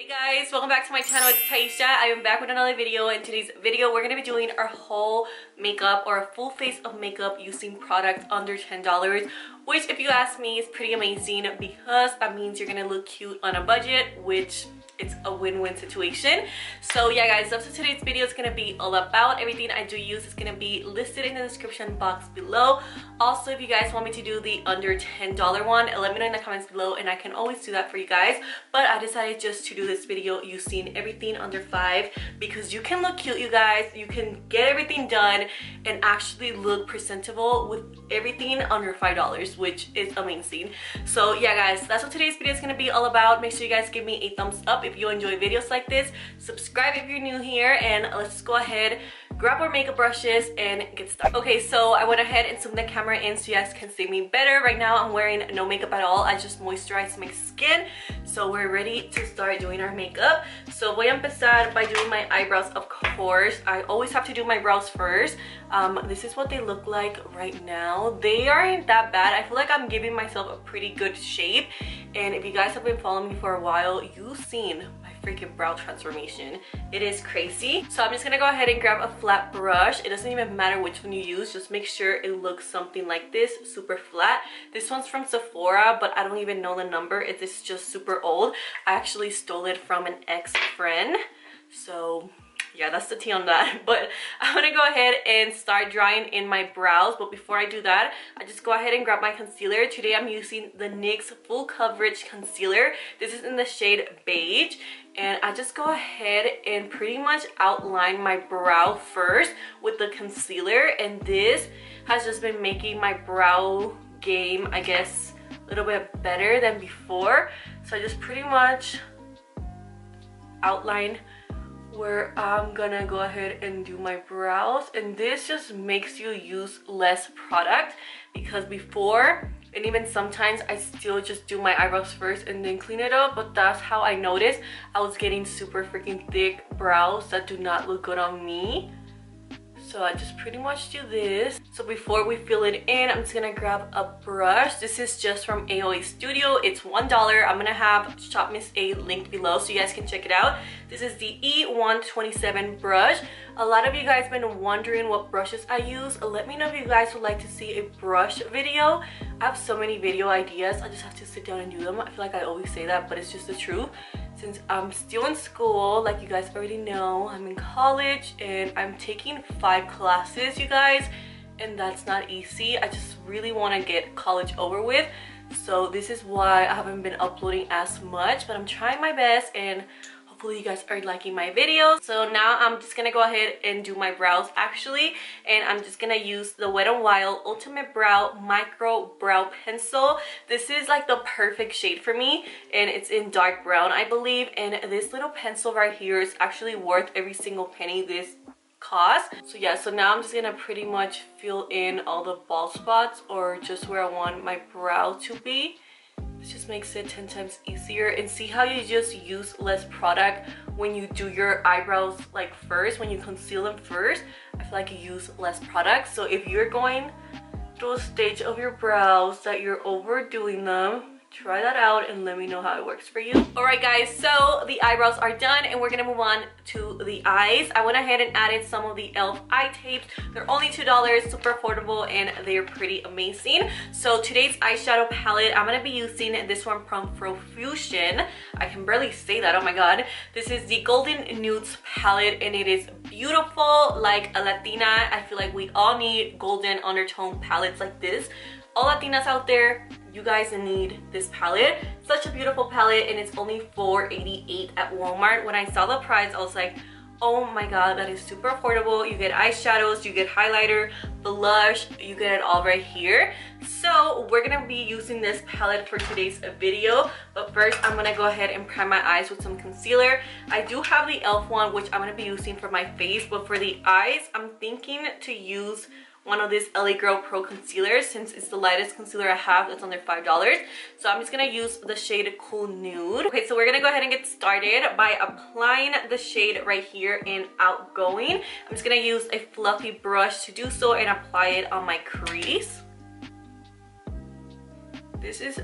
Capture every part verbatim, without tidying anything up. Hey guys, welcome back to my channel. It's Taisha. I am back with another video. In today's video, we're going to be doing our whole makeup or a full face of makeup using products under ten dollars, which if you ask me is pretty amazing because that means you're going to look cute on a budget, which it's a win-win situation. So yeah guys, that's what today's video is gonna be all about. Everything I do use is gonna be listed in the description box below. Also, if you guys want me to do the under ten dollar one, let me know in the comments below and I can always do that for you guys. But I decided just to do this video using everything under five because you can look cute, you guys. You can get everything done and actually look presentable with everything under five dollars, which is amazing. So yeah guys, that's what today's video is gonna be all about. Make sure you guys give me a thumbs up if you enjoy videos like this, subscribe if you're new here, and let's go ahead, grab our makeup brushes and get started. Okay, so I went ahead and zoomed the camera in so you guys can see me better. Right now I'm wearing no makeup at all. I just moisturized my skin, so we're ready to start doing our makeup. So voy a empezar by doing my eyebrows, of course. I always have to do my brows first. Um, this is what they look like right now. They aren't that bad. I feel like I'm giving myself a pretty good shape. And if you guys have been following me for a while, you've seen my freaking brow transformation. It is crazy. So I'm just gonna go ahead and grab a flat brush. It doesn't even matter which one you use, just make sure it looks something like this, super flat. This one's from Sephora, but I don't even know the number. It is just super old. I actually stole it from an ex-friend. So yeah, that's the tea on that. But I'm gonna go ahead and start drawing in my brows. But before I do that, I just go ahead and grab my concealer. Today I'm using the NYX full coverage concealer. This is in the shade beige, and I just go ahead and pretty much outline my brow first with the concealer. And this has just been making my brow game, I guess, a little bit better than before. So I just pretty much outline where I'm gonna go ahead and do my brows, and this just makes you use less product because before, and even sometimes I still just do my eyebrows first and then clean it up, but that's how I noticed I was getting super freaking thick brows that do not look good on me. So I just pretty much do this. So before we fill it in, I'm just gonna grab a brush. This is just from A O A Studio. It's one dollar. I'm gonna have Shop Miss A linked below so you guys can check it out. This is the E one twenty-seven brush. A lot of you guys have been wondering what brushes I use. Let me know if you guys would like to see a brush video. I have so many video ideas. I just have to sit down and do them. I feel like I always say that, but it's just the truth. Since I'm still in school, like you guys already know, I'm in college and I'm taking five classes, you guys, and that's not easy. I just really want to get college over with, so this is why I haven't been uploading as much, but I'm trying my best and hopefully you guys are liking my videos. So now I'm just gonna go ahead and do my brows actually, and I'm just gonna use the Wet n Wild Ultimate Brow Micro Brow Pencil. This is like the perfect shade for me, and it's in dark brown, I believe. And this little pencil right here is actually worth every single penny this cost. So yeah, so now I'm just gonna pretty much fill in all the bald spots or just where I want my brow to be. This just makes it ten times easier. And see how you just use less product when you do your eyebrows like first, when you conceal them first. I feel like you use less product. So if you're going through a stage of your brows that you're overdoing them, try that out and let me know how it works for you. All right guys, so the eyebrows are done and we're gonna move on to the eyes. I went ahead and added some of the Elf eye tapes. They're only two dollars, super affordable, and they're pretty amazing. So today's eyeshadow palette, I'm gonna be using this one from Profusion. I can barely say that, oh my god. This is the Golden Nudes palette, and it is beautiful. Like a Latina, I feel like we all need golden undertone palettes like this. All Latinas out there, you guys need this palette. Such a beautiful palette, and it's only four eighty-eight at Walmart. When I saw the price, I was like, oh my god, that is super affordable. You get eyeshadows, you get highlighter, blush, you get it all right here. So we're gonna be using this palette for today's video, but first I'm gonna go ahead and prime my eyes with some concealer. I do have the Elf one, which I'm gonna be using for my face, but for the eyes, I'm thinking to use one of these L A Girl Pro concealers since it's the lightest concealer I have that's under five dollars. So I'm just gonna use the shade Cool Nude. Okay, so we're gonna go ahead and get started by applying the shade right here in Outgoing. I'm just gonna use a fluffy brush to do so and apply it on my crease. This is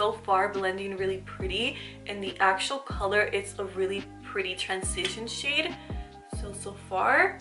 so far blending really pretty, and the actual color, it's a really pretty transition shade. So so far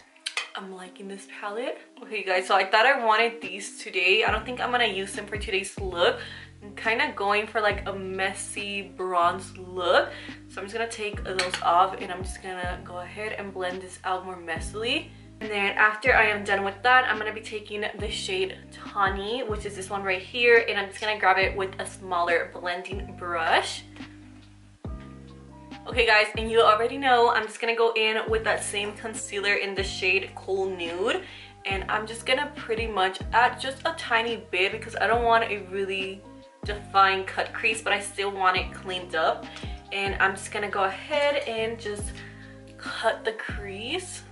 I'm liking this palette. Okay, you guys, so I thought I wanted these today. I don't think I'm gonna use them for today's look. I'm kind of going for like a messy bronze look, so I'm just gonna take those off and I'm just gonna go ahead and blend this out more messily. And then after I am done with that, I'm gonna be taking the shade Tawny, which is this one right here, and I'm just gonna grab it with a smaller blending brush. Okay guys, and you already know, I'm just gonna go in with that same concealer in the shade Cool Nude, and I'm just gonna pretty much add just a tiny bit because I don't want a really defined cut crease, but I still want it cleaned up. And I'm just gonna go ahead and just cut the crease.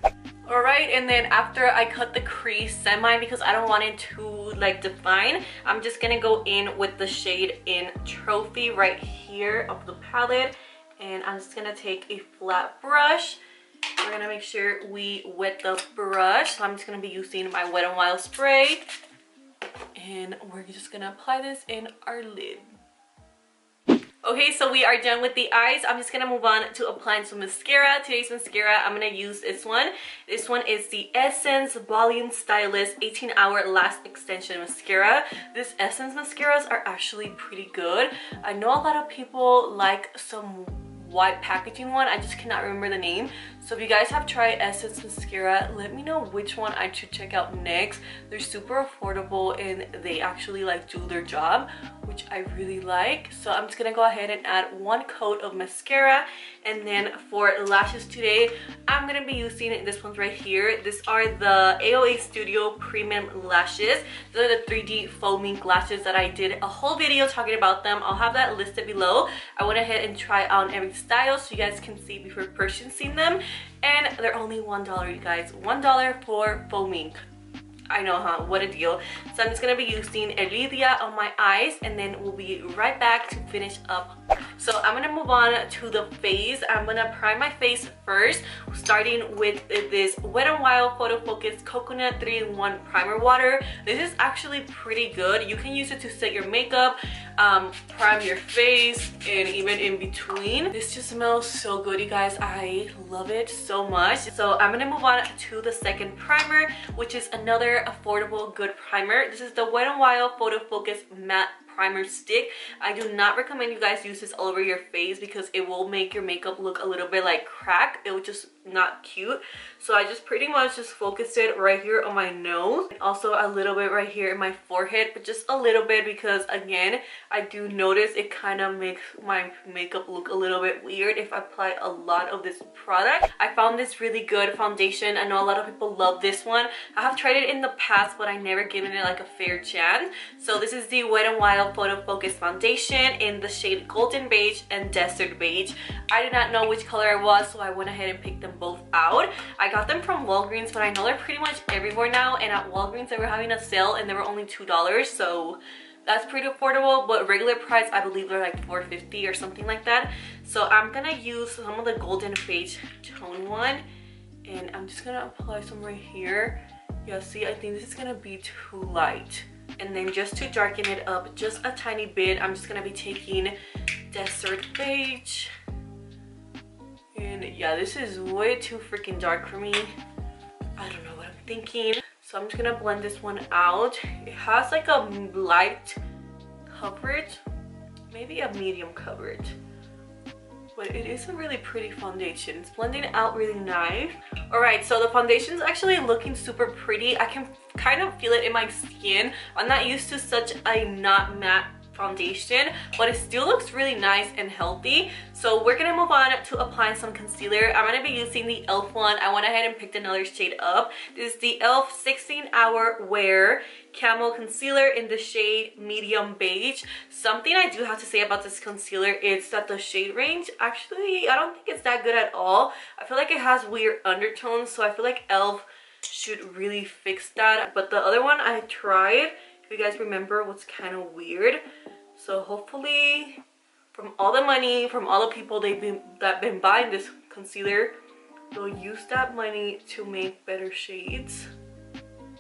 Alright, and then after I cut the crease semi, because I don't want it too like defined, I'm just gonna go in with the shade in Trophy right here of the palette, and I'm just gonna take a flat brush. We're gonna make sure we wet the brush, so I'm just gonna be using my Wet n Wild spray, and we're just gonna apply this in our lid. Okay, so we are done with the eyes. I'm just gonna move on to applying some mascara. Today's mascara, I'm gonna use this one. This one is the Essence Volume Stylist eighteen hour Last Extension Mascara. This Essence mascaras are actually pretty good. I know a lot of people like some white packaging one. I just cannot remember the name. So if you guys have tried Essence mascara, let me know which one I should check out next. They're super affordable and they actually like do their job, which I really like. So I'm just gonna go ahead and add one coat of mascara. And then for lashes today, I'm gonna be using this one right here. These are the A O A Studio Premium Lashes. These are the three D foaming lashes that I did a whole video talking about them. I'll have that listed below. I went ahead and tried on every style so you guys can see before purchasing them, and they're only one dollar, you guys. One dollar for foaming. I know, huh? What a deal. So I'm just gonna be using Elidia on my eyes, and then we'll be right back to finish up. So I'm gonna move on to the face. I'm gonna prime my face first, starting with this Wet n Wild Photo Focus Coconut three in one Primer Water. This is actually pretty good. You can use it to set your makeup, um, prime your face, and even in between. This just smells so good, you guys. I love it so much. So I'm gonna move on to the second primer, which is another affordable good primer. This is the Wet n Wild Photo Focus Matte Primer Stick. I do not recommend you guys use this all over your face because it will make your makeup look a little bit like crack. It was just not cute. So I just pretty much just focused it right here on my nose, and also a little bit right here in my forehead, but just a little bit because again, I do notice it kind of makes my makeup look a little bit weird if I apply a lot of this product. I found this really good foundation. I know a lot of people love this one. I have tried it in the past, but I never given it like a fair chance. So this is the Wet n Wild Photo Focus Foundation in the shade Golden Beige and Desert Beige. I did not know which color it was, so I went ahead and picked them both out. I got them from Walgreens, but I know they're pretty much everywhere now, and at Walgreens they were having a sale and they were only two dollars, so that's pretty affordable, but regular price I believe they're like four fifty or something like that. So I'm gonna use some of the Golden Beige Tone one, and I'm just gonna apply some right here. Yeah, see, I think this is gonna be too light. And then just to darken it up just a tiny bit, I'm just gonna be taking Desert Beige. And yeah, this is way too freaking dark for me. I don't know what I'm thinking. So I'm just gonna blend this one out. It has like a light coverage, maybe a medium coverage, but it is a really pretty foundation. It's blending out really nice. All right, so the foundation's actually looking super pretty. I can kind of feel it in my skin. I'm not used to such a not matte foundation, but it still looks really nice and healthy. So we're gonna move on to applying some concealer. I'm gonna be using the Elf one. I went ahead and picked another shade up. This is the Elf sixteen hour Wear Camel Concealer in the shade Medium Beige. Something I do have to say about this concealer is that the shade range, actually, I don't think it's that good at all. I feel like it has weird undertones, so I feel like Elf should really fix that. But the other one I tried, if you guys remember, what's kind of weird. So hopefully, from all the money, from all the people they've been that been buying this concealer, they'll use that money to make better shades,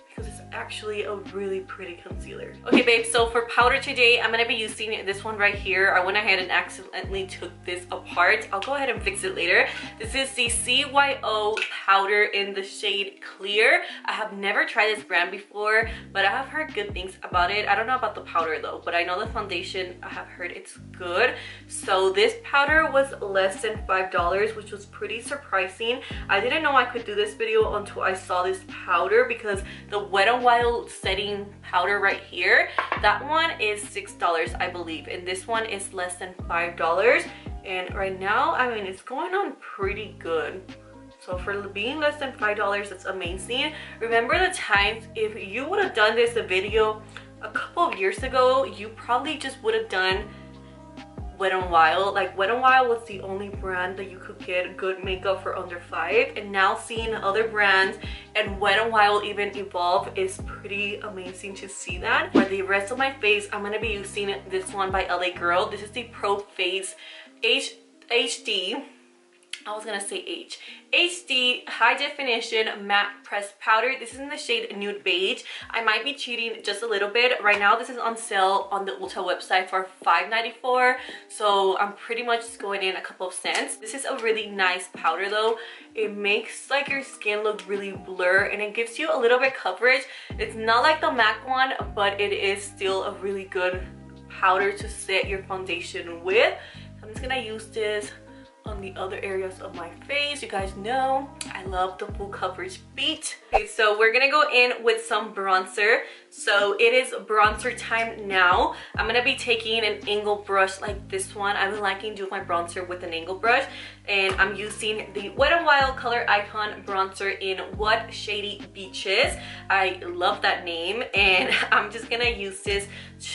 because it's actually a really pretty concealer. Okay, babe, so for powder today, I'm gonna be using this one right here. I went ahead and accidentally took this apart. I'll go ahead and fix it later. This is the C Y O powder in the shade Clear. I have never tried this brand before, but I have heard good things about it. I don't know about the powder though, but I know the foundation, I have heard it's good. So this powder was less than five dollars, which was pretty surprising. I didn't know I could do this video until I saw this powder, because the Wet n Wild setting powder right here, that one is six dollars, I believe, and this one is less than five dollars. And right now, I mean, it's going on pretty good. So for being less than five dollars, that's amazing. Remember the times, if you would have done this a video a couple of years ago, you probably just would have done Wet n Wild. Like, Wet n Wild was the only brand that you could get good makeup for under five, and now seeing other brands and Wet n Wild even evolve is pretty amazing to see that. For the rest of my face, I'm gonna be using this one by L A Girl. This is the Pro Face H D. I was gonna say H. H D High Definition Matte Pressed Powder. This is in the shade Nude Beige. I might be cheating just a little bit. Right now, this is on sale on the Ulta website for five ninety-four. So I'm pretty much just going in a couple of cents. This is a really nice powder though. It makes like your skin look really blur, and it gives you a little bit of coverage. It's not like the MAC one, but it is still a really good powder to set your foundation with. I'm just gonna use this on the other areas of my face. You guys know I love the full coverage beat. Okay, so we're gonna go in with some bronzer. So it is bronzer time now. I'm gonna be taking an angle brush like this one. I've been liking doing my bronzer with an angle brush, and I'm using the Wet n Wild Color Icon Bronzer in What Shady Beaches. I love that name, and I'm just gonna use this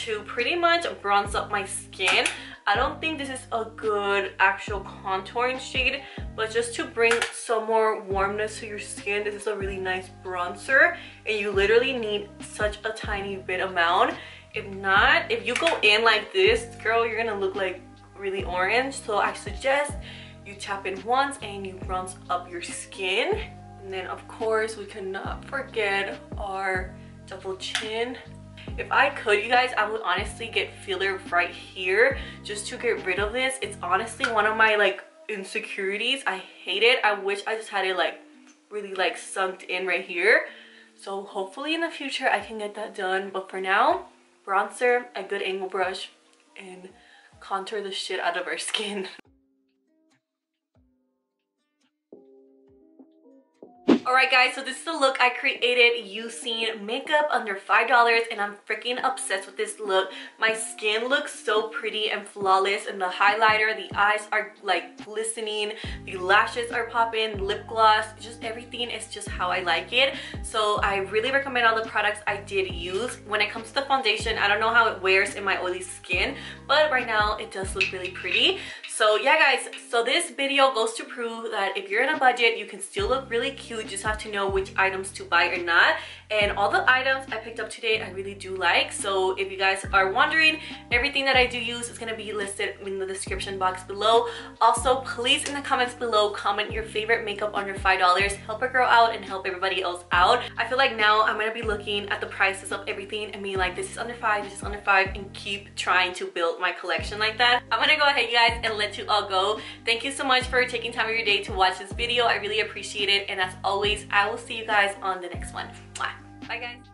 to pretty much bronze up my skin. I don't think this is a good actual contouring shade, but just to bring some more warmness to your skin, this is a really nice bronzer, and you literally need such a tiny bit amount. If not, if you go in like this, girl, you're gonna look like really orange. So I suggest you tap in once and you bronze up your skin. And then of course, we cannot forget our double chin. If I could, you guys, I would honestly get filler right here just to get rid of this. It's honestly one of my like insecurities. I hate it. I wish I just had it like really like sunk in right here. So hopefully in the future I can get that done. But for now, bronzer, a good angle brush, and contour the shit out of our skin. Alright guys, so this is the look I created using makeup under five dollars, and I'm freaking obsessed with this look. My skin looks so pretty and flawless, and the highlighter, the eyes are like glistening, the lashes are popping, lip gloss, just everything is just how I like it. So I really recommend all the products I did use. When it comes to the foundation, I don't know how it wears in my oily skin, but right now it does look really pretty. So yeah guys, so this video goes to prove that if you're in a budget, you can still look really cute. Just have to know which items to buy or not, and all the items I picked up today I really do like. So if you guys are wondering, everything that I do use is gonna be listed in the description box below. Also, please in the comments below comment your favorite makeup under five dollars. Help a girl out and help everybody else out. I feel like now I'm gonna be looking at the prices of everything and being like, this is under five, this is under five, and keep trying to build my collection like that. I'm gonna go ahead, you guys, and let you all go. Thank you so much for taking time of your day to watch this video. I really appreciate it, and as always, I will see you guys on the next one. Bye guys.